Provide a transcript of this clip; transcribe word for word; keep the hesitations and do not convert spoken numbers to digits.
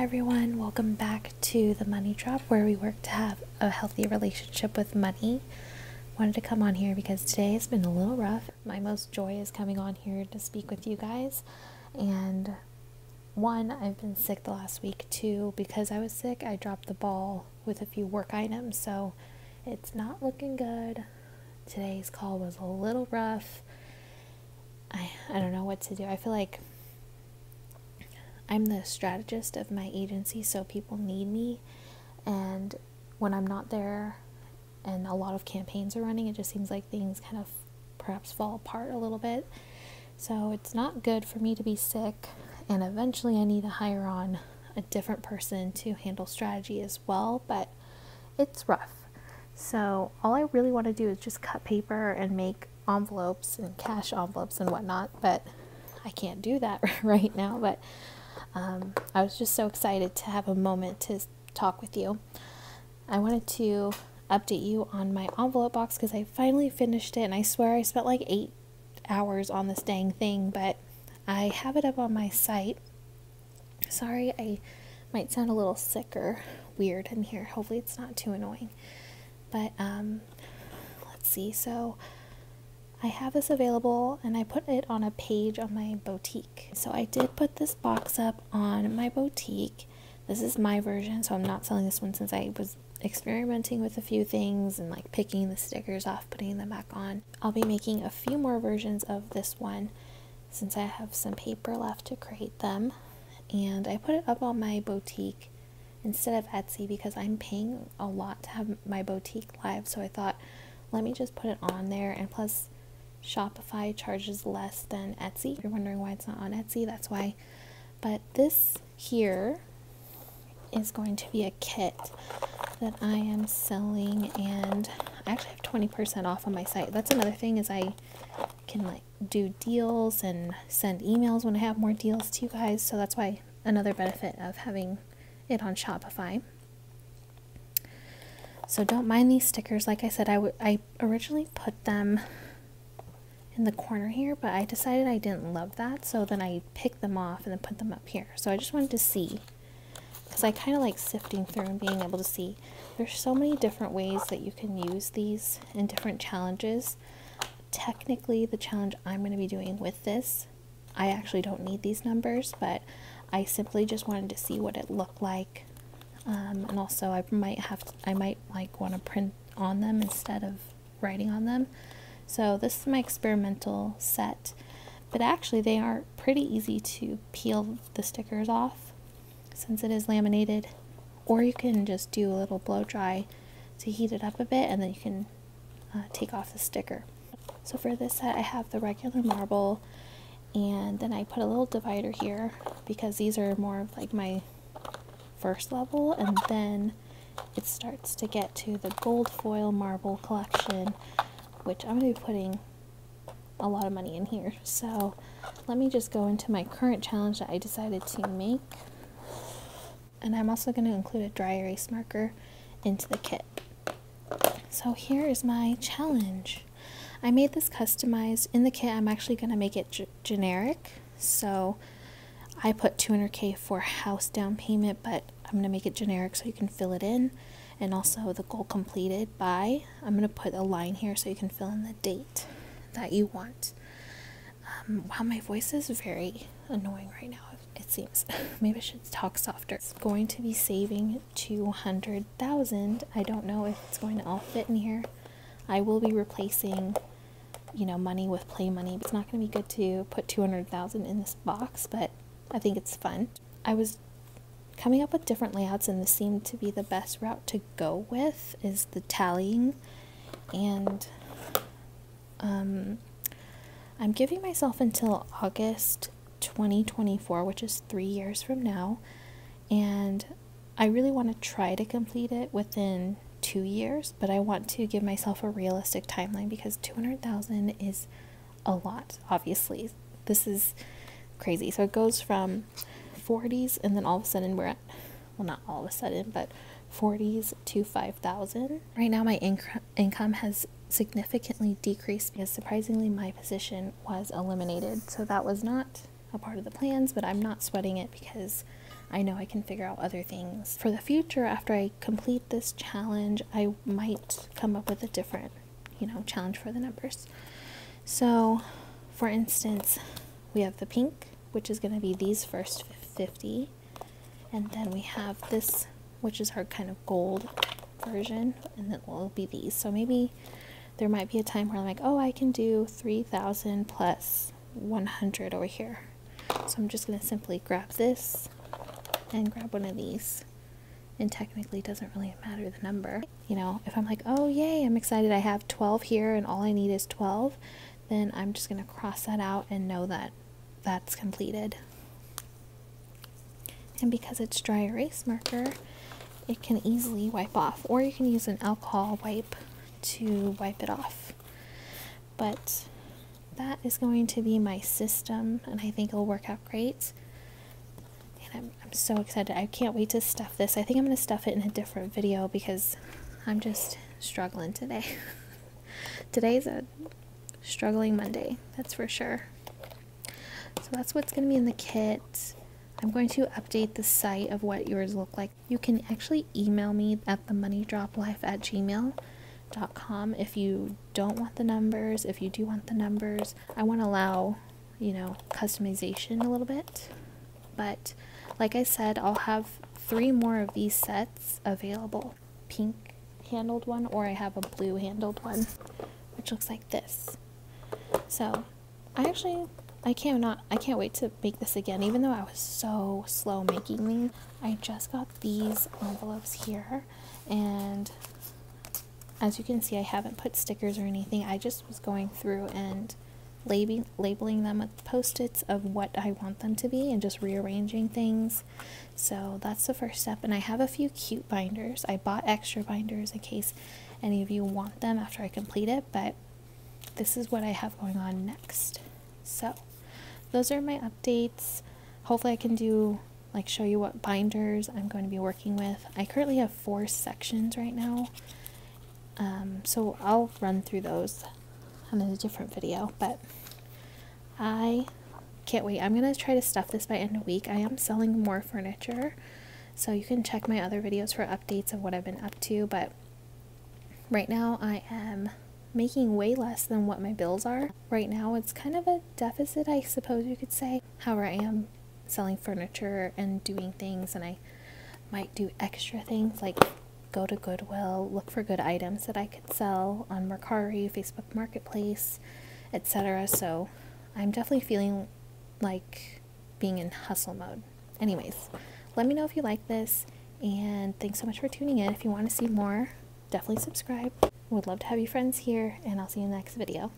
Hi everyone, welcome back to The Money Drop, where we work to have a healthy relationship with money. Wanted to come on here because today has been a little rough. My most joy is coming on here to speak with you guys. And one, I've been sick the last week. Two, because I was sick, I dropped the ball with a few work items, so it's not looking good. Today's call was a little rough. I, I don't know what to do. I feel like I'm the strategist of my agency, so people need me, and when I'm not there and a lot of campaigns are running, it just seems like things kind of perhaps fall apart a little bit. So it's not good for me to be sick, and eventually I need to hire on a different person to handle strategy as well, but it's rough. So all I really want to do is just cut paper and make envelopes and cash envelopes and whatnot, but I can't do that right now. But Um, I was just so excited to have a moment to talk with you. I wanted to update you on my envelope box because I finally finished it, and I swear I spent like eight hours on this dang thing, but I have it up on my site. Sorry, I might sound a little sick or weird in here. Hopefully it's not too annoying. But um, let's see. So I have this available, and I put it on a page on my boutique. So I did put this box up on my boutique. This is my version, so I'm not selling this one since I was experimenting with a few things and like picking the stickers off, putting them back on. I'll be making a few more versions of this one since I have some paper left to create them. And I put it up on my boutique instead of Etsy because I'm paying a lot to have my boutique live, so I thought, let me just put it on there. And plus, Shopify charges less than Etsy. If you're wondering why it's not on Etsy, that's why. But this here is going to be a kit that I am selling, and I actually have twenty percent off on my site. That's another thing, is I can like do deals and send emails when I have more deals to you guys, so that's why another benefit of having it on Shopify. So don't mind these stickers. Like I said, I, w I originally put them in the corner here, but I decided I didn't love that, so then I picked them off and then put them up here. So I just wanted to see, because I kind of like sifting through and being able to see. There's so many different ways that you can use these in different challenges. Technically, the challenge I'm going to be doing with this, I actually don't need these numbers, but I simply just wanted to see what it looked like. Um, and also I might have to, I might like want to print on them instead of writing on them. So this is my experimental set, but actually they are pretty easy to peel the stickers off since it is laminated, or you can just do a little blow dry to heat it up a bit, and then you can uh, take off the sticker. So for this set, I have the regular marble, and then I put a little divider here because these are more of like my first level, and then it starts to get to the gold foil marble collection, which I'm going to be putting a lot of money in here. So let me just go into my current challenge that I decided to make. And I'm also going to include a dry erase marker into the kit. So here is my challenge. I made this customized. In the kit, I'm actually going to make it g generic. So I put two hundred K for house down payment, but I'm going to make it generic so you can fill it in. And also the goal completed by, I'm going to put a line here so you can fill in the date that you want. Um, wow, my voice is very annoying right now, it seems. Maybe I should talk softer. It's going to be saving two hundred thousand dollars. I don't know if it's going to all fit in here. I will be replacing, you know, money with play money. It's not going to be good to put two hundred thousand dollars in this box, but I think it's fun. I was coming up with different layouts, and this seemed to be the best route to go with, is the tallying. And um, I'm giving myself until August twenty twenty-four, which is three years from now, and I really want to try to complete it within two years, but I want to give myself a realistic timeline because two hundred thousand dollars is a lot, obviously. This is crazy. So it goes from forties, and then all of a sudden we're at, well, not all of a sudden, but forties to five thousand. Right now my inc income has significantly decreased because surprisingly my position was eliminated. So that was not a part of the plans, but I'm not sweating it because I know I can figure out other things. For the future, after I complete this challenge, I might come up with a different, you know, challenge for the numbers. So, for instance, we have the pink, which is going to be these first fifty, and then we have this, which is our kind of gold version, and then will be these. So maybe there might be a time where I'm like, oh, I can do three thousand plus one hundred over here. So I'm just going to simply grab this and grab one of these, and technically it doesn't really matter the number. You know, if I'm like, oh yay, I'm excited, I have twelve here and all I need is twelve, then I'm just going to cross that out and know that that's completed. And because it's dry erase marker, it can easily wipe off, or you can use an alcohol wipe to wipe it off. But that is going to be my system, and I think it'll work out great. And I'm, I'm so excited. I can't wait to stuff this. I think I'm going to stuff it in a different video because I'm just struggling today. Today's a struggling Monday, that's for sure. So that's what's going to be in the kit. I'm going to update the site of what yours look like. You can actually email me at the money drop life at gmail dot com if you don't want the numbers. If you do want the numbers, I want to allow, you know, customization a little bit. But like I said, I'll have three more of these sets available. Pink handled one, or I have a blue handled one, which looks like this. So I actually... I can't not, I can't wait to make this again, even though I was so slow making these. I just got these envelopes here, and as you can see, I haven't put stickers or anything. I just was going through and labeling, labeling them with post-its of what I want them to be and just rearranging things. So that's the first step, and I have a few cute binders. I bought extra binders in case any of you want them after I complete it, but this is what I have going on next. So those are my updates. Hopefully I can do, like, show you what binders I'm going to be working with. I currently have four sections right now, um, so I'll run through those in a different video, but I can't wait. I'm going to try to stuff this by end of week. I am selling more furniture, so you can check my other videos for updates of what I've been up to, but right now I am making way less than what my bills are. Right now it's kind of a deficit, I suppose you could say. However, I am selling furniture and doing things, and I might do extra things like go to Goodwill, look for good items that I could sell on Mercari, Facebook Marketplace, et cetera. So I'm definitely feeling like being in hustle mode. Anyways, let me know if you like this, and thanks so much for tuning in. If you want to see more, definitely subscribe. Would love to have you friends here, and I'll see you in the next video.